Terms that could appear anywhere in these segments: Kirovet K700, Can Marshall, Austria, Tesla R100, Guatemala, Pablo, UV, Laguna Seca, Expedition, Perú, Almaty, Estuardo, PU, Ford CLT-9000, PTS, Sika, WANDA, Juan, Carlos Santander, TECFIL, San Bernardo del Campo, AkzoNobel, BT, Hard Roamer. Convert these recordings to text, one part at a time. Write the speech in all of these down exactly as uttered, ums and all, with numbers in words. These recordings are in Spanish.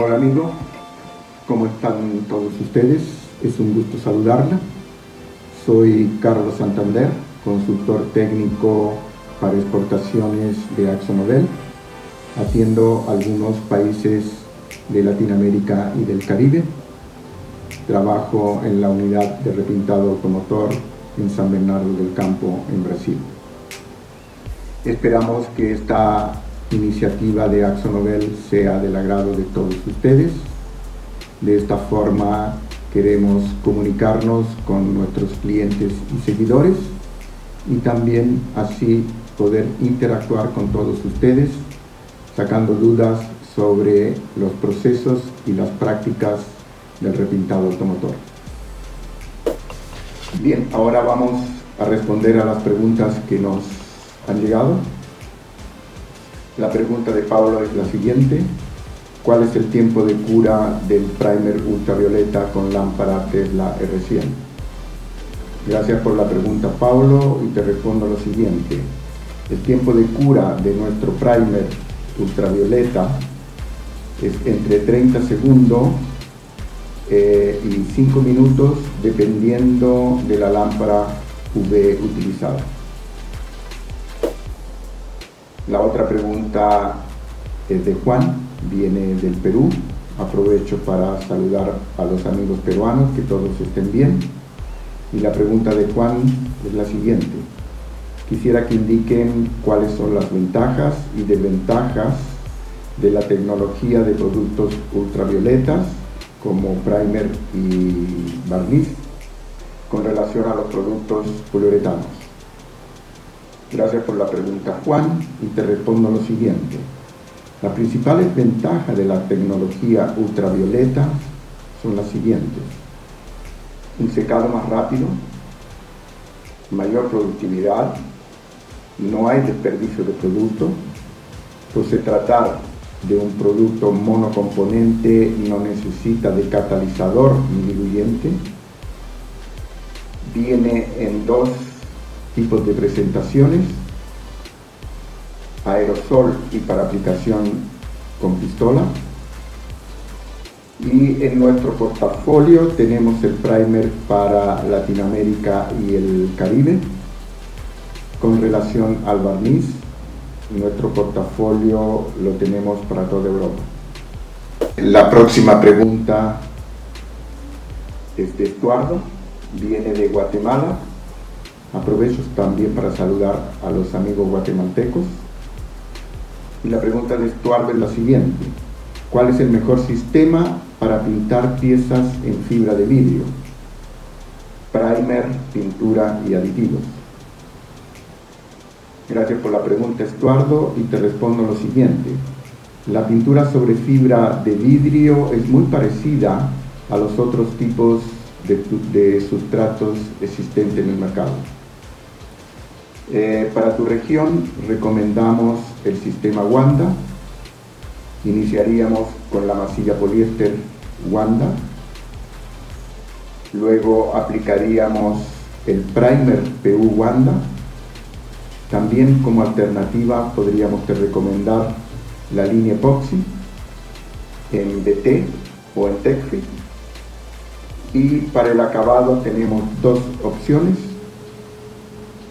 Hola amigos, ¿cómo están todos ustedes? Es un gusto saludarla. Soy Carlos Santander, consultor técnico para exportaciones de AkzoNobel, atiendo algunos países de Latinoamérica y del Caribe. Trabajo en la unidad de repintado automotor en San Bernardo del Campo, en Brasil. Esperamos que esta iniciativa de AkzoNobel sea del agrado de todos ustedes. De esta forma queremos comunicarnos con nuestros clientes y seguidores y también así poder interactuar con todos ustedes, sacando dudas sobre los procesos y las prácticas del repintado automotor. Bien, ahora vamos a responder a las preguntas que nos han llegado. La pregunta de Pablo es la siguiente: ¿cuál es el tiempo de cura del primer ultravioleta con lámpara Tesla R cien? Gracias por la pregunta, Pablo, y te respondo lo siguiente. El tiempo de cura de nuestro primer ultravioleta es entre treinta segundos Eh, y cinco minutos, dependiendo de la lámpara U V utilizada. La otra pregunta es de Juan, viene del Perú. Aprovecho para saludar a los amigos peruanos, que todos estén bien. Y la pregunta de Juan es la siguiente: quisiera que indiquen cuáles son las ventajas y desventajas de la tecnología de productos ultravioletas como primer y barniz con relación a los productos poliuretanos. Gracias por la pregunta, Juan, y te respondo lo siguiente. Las principales ventajas de la tecnología ultravioleta son las siguientes: un secado más rápido, mayor productividad, no hay desperdicio de producto, pues se trata de un producto monocomponente, no necesita de catalizador ni diluyente. Viene en dos tipos de presentaciones: aerosol y para aplicación con pistola. Y en nuestro portafolio tenemos el primer para Latinoamérica y el Caribe. Con relación al barniz, nuestro portafolio lo tenemos para toda Europa. La próxima pregunta es de Estuardo, viene de Guatemala. Aprovecho también para saludar a los amigos guatemaltecos. Y la pregunta de Estuardo es la siguiente: ¿cuál es el mejor sistema para pintar piezas en fibra de vidrio? Primer, pintura y aditivos. Gracias por la pregunta, Estuardo, y te respondo lo siguiente. La pintura sobre fibra de vidrio es muy parecida a los otros tipos de, de sustratos existentes en el mercado. Eh, para tu región recomendamos el sistema WANDA. Iniciaríamos con la masilla poliéster WANDA. Luego aplicaríamos el primer P U WANDA. También como alternativa podríamos te recomendar la línea epoxi en B T o en TECFIL. Y para el acabado tenemos dos opciones,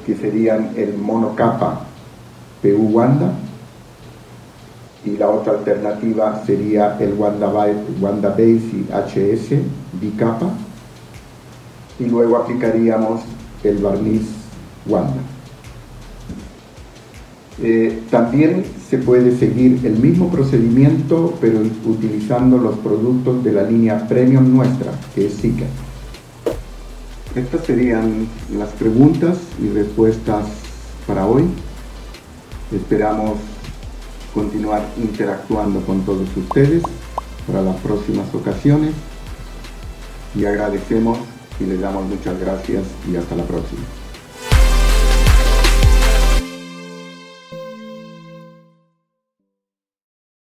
que serían el monocapa P U WANDA, y la otra alternativa sería el WANDA, WANDA Base H S bicapa, y luego aplicaríamos el barniz WANDA. Eh, también se puede seguir el mismo procedimiento, pero utilizando los productos de la línea premium nuestra, que es Sika. Estas serían las preguntas y respuestas para hoy. Esperamos continuar interactuando con todos ustedes para las próximas ocasiones, y agradecemos y les damos muchas gracias, y hasta la próxima.